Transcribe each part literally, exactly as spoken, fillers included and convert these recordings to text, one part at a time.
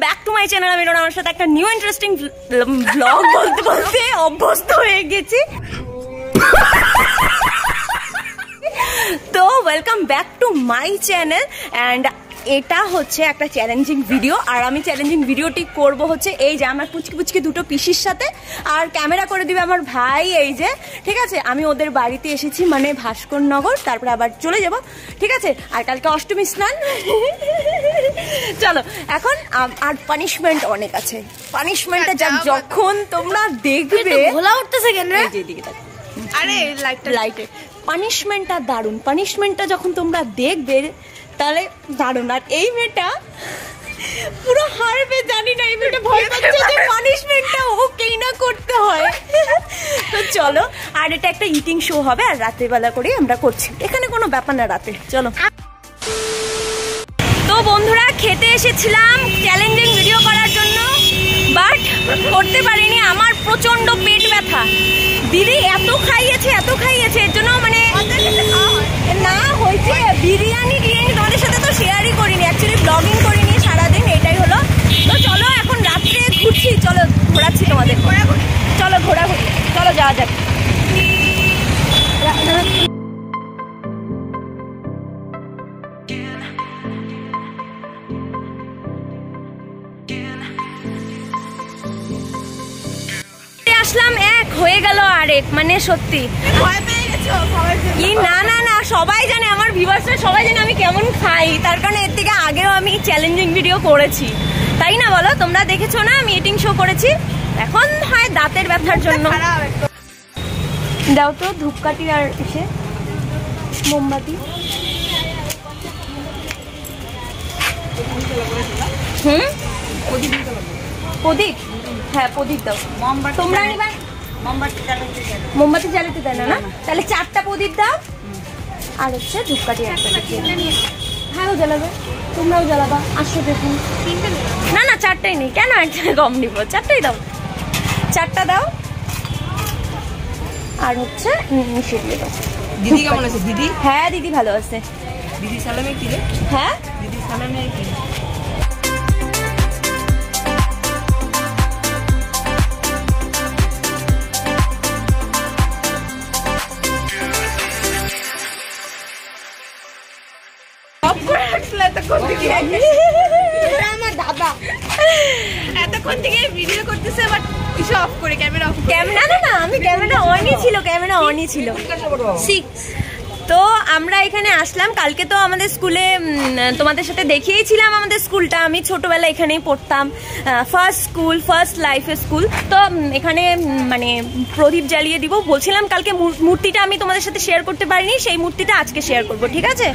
Welcome back to my channel. আমি আমার সাথে একটা নিউ ইন্টারেস্টিং ব্লগ বলতে বলতে অভ্যস্ত হয়ে গেছি। তো welcome back to my channel and এটা হচ্ছে একটা চ্যালেঞ্জিং ভিডিও। আর আমি চ্যালেঞ্জিং ভিডিওটি করব হচ্ছে এই যে আমার পুচকি পুচকি দুটো পিসির সাথে, আর ক্যামেরা করে দিবে আমার ভাই। এই যে ঠিক আছে, আমি ওদের বাড়িতে এসেছি মানে ভাস্করনগর, তারপরে আবার চলে যাব। ঠিক আছে, আর কালকে অষ্টমী স্নান। চলো এখন আর পানিশমেন্ট অনেক আছে, পানিশমেন্টটা যখন তোমরা দেখবে। ভোলা উঠতেছে কেন রে? আরে লাইটটা লাইটে পানিশমেন্টটা দারুণ। পানিশমেন্টটা যখন তোমরা দেখবে তাহলে দারুণ। আর এই মেয়েটা পুরো হারবে, জানি না এই মেয়েটা ভয় পাচ্ছে যে পানিশমেন্টটা ওকেই না করতে হয়। তো চলো, আর এটা একটা ইটিং শো হবে আর রাতের বেলা করে আমরা করছি, এখানে কোনো ব্যাপার না রাতে। চলো তো বন্ধুরা, খেতে এসেছিলাম চ্যালেঞ্জিং ভিডিও করার জন্য, বাট করতে পারিনি। আমার প্রচন্ড পেট ব্যথা, দিদি এত খাইয়েছে এত খাইয়েছে এর জন্য মানে না হয়েছে। বিরিয়ানি বিরিয়ানি তোমাদের সাথে তো শেয়ারই করিনি, অ্যাকচুয়ালি ব্লগিং করিনি সারাদিন, এটাই হলো। তো চলো এখন রাত্রে ঘুরছি, চলো ঘোরাচ্ছি তোমাদের, ঘোরাঘুরি চলো ঘোরাঘুরি চলো যাওয়া যাক। আসলাম এক হয়ে গেল আরেক, মানে সত্যি কি না না না সবাই জানে, আমার ভিউয়ার্সরা সবাই জানে আমি কেমন খাই, তার কারণে এর থেকে আগেও আমি চ্যালেঞ্জিং ভিডিও করেছি, তাই না বলো? তোমরা দেখেছো না আমি ইটিং শো করেছি। এখন হয় দাঁতের ব্যথার জন্য। দাও তো ধূপকাঠি আর এসে মোমবাতি। হুম প্রদীপ, হ্যাঁ প্রদীপ দাও। তোমরা এবার মোমবাতি জ্বালাতে দেয় না, তাহলে চারটা প্রদীপ দাও আর হচ্ছে ধূপকাঠি একটা। হ্যাঁ ও জ্বালাবে, তোমরাও জ্বালাবা। আসো দেখুন, না না চারটাই নেই, কেন একটা কম নিব, চারটাই দাও, চারটা দাও আর হচ্ছে মিশিয়ে দিয়ে দাও। দিদি কেমন আছে? দিদি হ্যাঁ দিদি ভালো আছে। দিদি সালামে কি রে? হ্যাঁ দিদি সালামে কি? তো আমরা এখানে আসলাম, কালকে তো আমাদের স্কুলে তোমাদের সাথে দেখিয়েছিলাম আমাদের স্কুলটা। আমি ছোটবেলা এখানেই পড়তাম, ফার্স্ট স্কুল, ফার্স্ট লাইফের স্কুল। তো এখানে মানে প্রদীপ জ্বালিয়ে দিব বলছিলাম কালকে। মূর্তিটা আমি তোমাদের সাথে শেয়ার করতে পারিনি, সেই মূর্তিটা আজকে শেয়ার করবো, ঠিক আছে?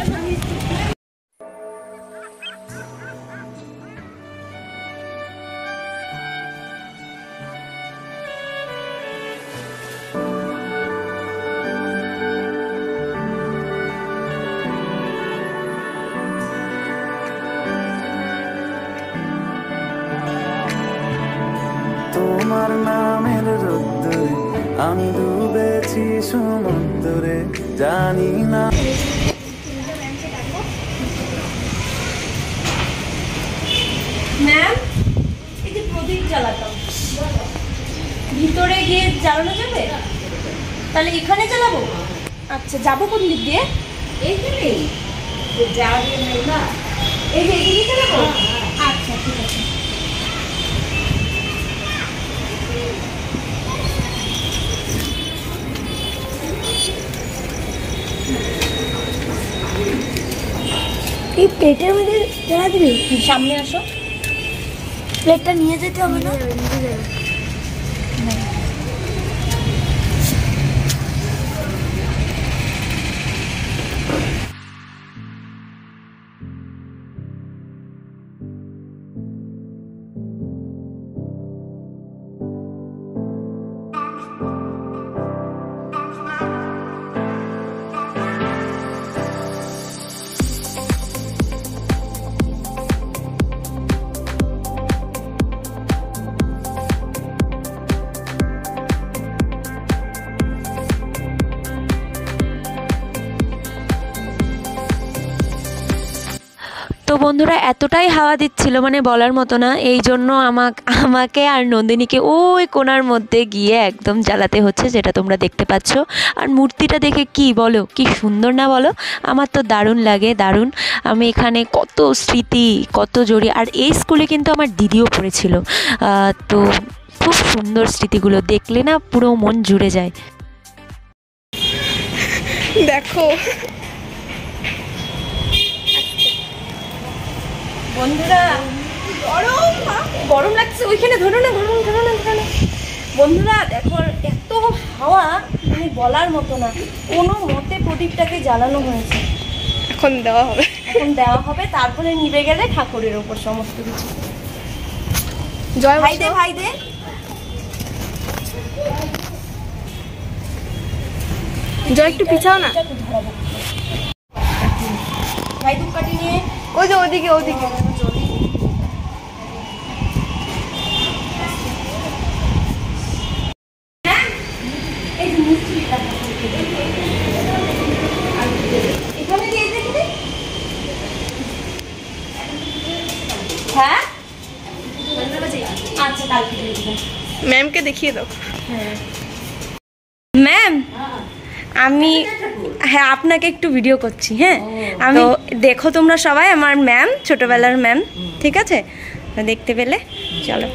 তোমার নামের রোদ্দুরে আমি ডুবেছি সমুদ্রে, জানি না। ম্যাম এই যে প্রদীপ জ্বালাতাম, ভিতরে গিয়ে জ্বালানো যাবে? তাহলে এখানে জ্বালাবো? আচ্ছা যাবো কোন দিক দিয়ে? এইখানেই না, এই যে এখানে জ্বালাবো। আচ্ছা ঠিক আছে। এই প্লেটের মধ্যে জ্বালা দিবি? সামনে আসো, প্লেটটা নিয়ে যেতে হবে না? এতটাই হাওয়া দিচ্ছিল মানে বলার মতো না, এই জন্য আমাকে আমাকে আর নন্দিনীকে ওই কোণার মধ্যে গিয়ে একদম জ্বালাতে হচ্ছে, যেটা তোমরা দেখতে পাচ্ছ। আর মূর্তিটা দেখে কি বলো, কি সুন্দর না বলো, আমার তো দারুণ লাগে, দারুণ। আমি এখানে কত স্মৃতি, কত জড়িয়ে, আর এই স্কুলে কিন্তু আমার দিদিও পড়েছিল, তো খুব সুন্দর স্মৃতিগুলো, দেখলে না পুরো মন জুড়ে যায়। দেখো বন্ধুরা, গরম গরম লাগছে, ওইখানে ধরো না, গরম ধরো না ধরো না বন্ধুরা, দেখো এত হাওয়া মানে বলার মতো না। কোনো মতে প্রদীপটাকে জ্বালানো হয়েছে, এখন দেওয়া হবে, এখন দেওয়া হবে, তারপরে নিভে গেলে ঠাকুরের ওপর সমস্ত কিছু। জয় ভাই দে, ভাই দে, জয় একটু পিছাও না ভাই, ধূপ কাটি নিয়ে ওই যে ওদিকে ওদিকে। হ্যাঁ আচ্ছা, কালকে ম্যামকে দেখিয়ে দাও। হ্যাঁ ম্যাম, আমি হ্যাঁ আপনাকে একটু ভিডিও করছি। হ্যাঁ আমি, দেখো তোমরা সবাই আমার ম্যাম, ছোটবেলার ম্যাম, ঠিক আছে, দেখতে পেলে। চলো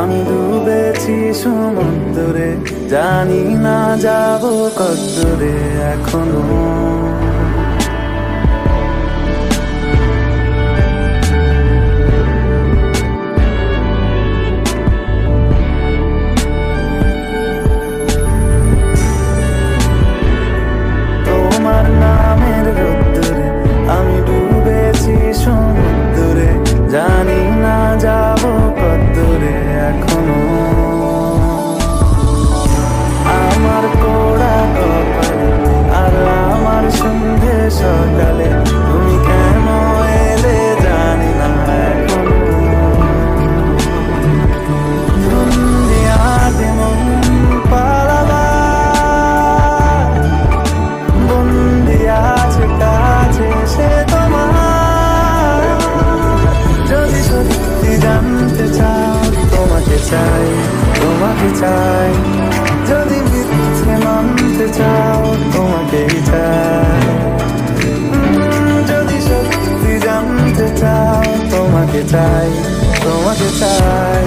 আমি ডুবেছি সমুদ্রে, জানি না যাব কতদূরে এখনো। তোমার নামের রোদ্দুরে আমি ডুবেছি সমুদ্রে, জানি না যাব কতদূরে এখনো। আমার কোড়া কপালে আর আমার সন্ধে সকালে, তুমি কেন এলে জানি না এখনো। দুনিয়াতে মন পালাবা বন্দি আছে কাছে সে তোমার, যদি সত্যি জানতে চাও তোমাকে চাই, তোমাকে চাই, যদি মিথ্যে মানতে চাও তোমাকেই চাই, যদি সত্যি জানতে চাও তোমাকে চাই, তোমাকে চাই।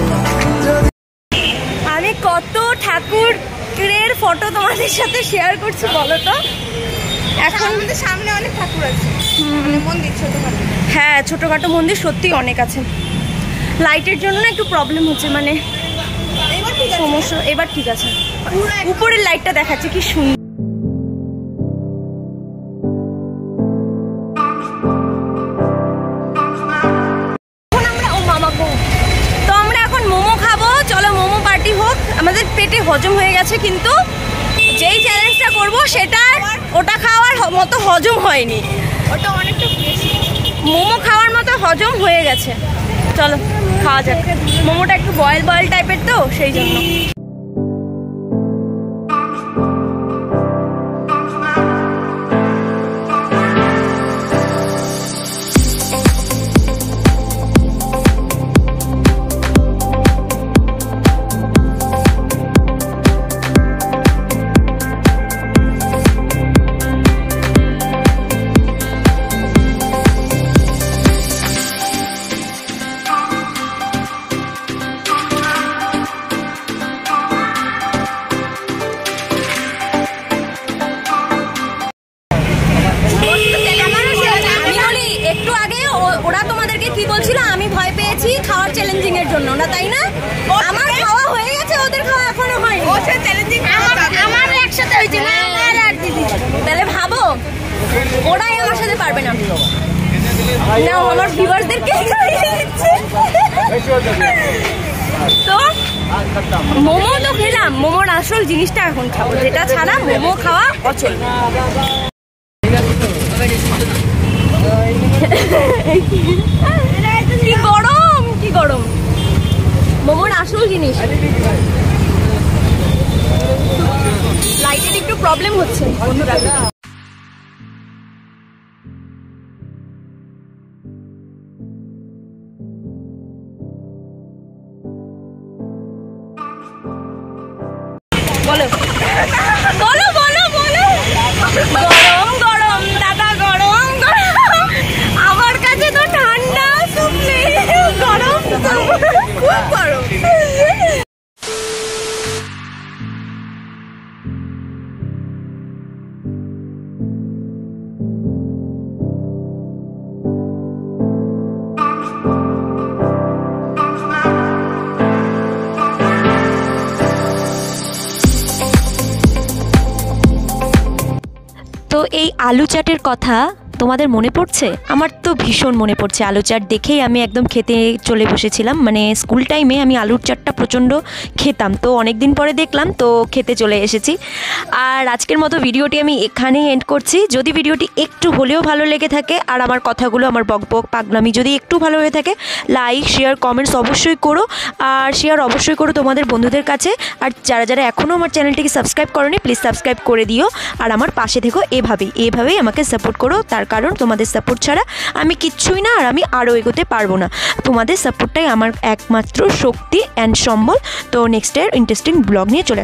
আমি কত ঠাকুরের ফটো তোমাদের সাথে শেয়ার করছি বলো তো, এখন আমাদের সামনে অনেক ঠাকুর আছে, মন্দির ছোটখাটো, হ্যাঁ ছোটখাটো মন্দির সত্যি অনেক আছে। লাইটের জন্য না একটু প্রবলেম হচ্ছে, মানে সমস্যা। এবার ঠিক আছে, উপরের লাইটটা দেখাচ্ছে কি সুন্দর। এখন আমরা ও মামা গো, তো আমরা এখন মোমো খাবো, চলো মোমো পার্টি হোক। আমাদের পেটে হজম হয়ে গেছে, কিন্তু যেই চ্যালেঞ্জটা করবো সেটা ওটা খাওয়ার মতো হজম হয়নি, ওটা অনেকটা মোমো খাওয়ার মতো হজম হয়ে গেছে। চলো খাওয়া যাক। মোমোটা একটু বয়েল বয়েল টাইপের তো সেই জন্য। তো মোমো তো খেলাম, মোমোর আসল জিনিসটা এখন খাবো, যেটা ছাড়া মোমো খাওয়া অচল। কি গরম, কি গরম, মোমোর আসল জিনিস। লাইটের একটু প্রবলেম হচ্ছে। বলো বলো বলো বলো, গরম গরম দাদা, গরম গরম। আমার কাছে তো ঠান্ডা সুপ নেই, গরম খুব গরম। তো এই আলু চাটের কথা তোমাদের মনে পড়ছে? আমার তো ভীষণ মনে পড়ছে। আলু চাট দেখেই আমি একদম খেতে চলে বসেছিলাম, মানে স্কুল টাইমে আমি আলুর চাটটা প্রচণ্ড খেতাম। তো অনেক দিন পরে দেখলাম, তো খেতে চলে এসেছি। আর আজকের মতো ভিডিওটি আমি এখানেই এন্ড করছি। যদি ভিডিওটি একটু হলেও ভালো লেগে থাকে আর আমার কথাগুলো, আমার বকবক পাগলামি যদি একটু ভালো হয়ে থাকে, লাইক শেয়ার কমেন্টস অবশ্যই করো, আর শেয়ার অবশ্যই করো তোমাদের বন্ধুদের কাছে। আর যারা যারা এখনও আমার চ্যানেলটিকে সাবস্ক্রাইব করোনি, প্লিজ সাবস্ক্রাইব করে দিও। আর আমার পাশে থেকো, এভাবেই এভাবেই আমাকে সাপোর্ট করো, তার কারণ তোমাদের সাপোর্ট ছাড়া আমি কিচ্ছুই না, আর আমি আরও এগোতে পারবো না। তোমাদের সাপোর্টটাই আমার একমাত্র শক্তি অ্যান্ড সম্বল। তো নেক্সট ইয়ার ইন্টারেস্টিং ব্লগ নিয়ে চলে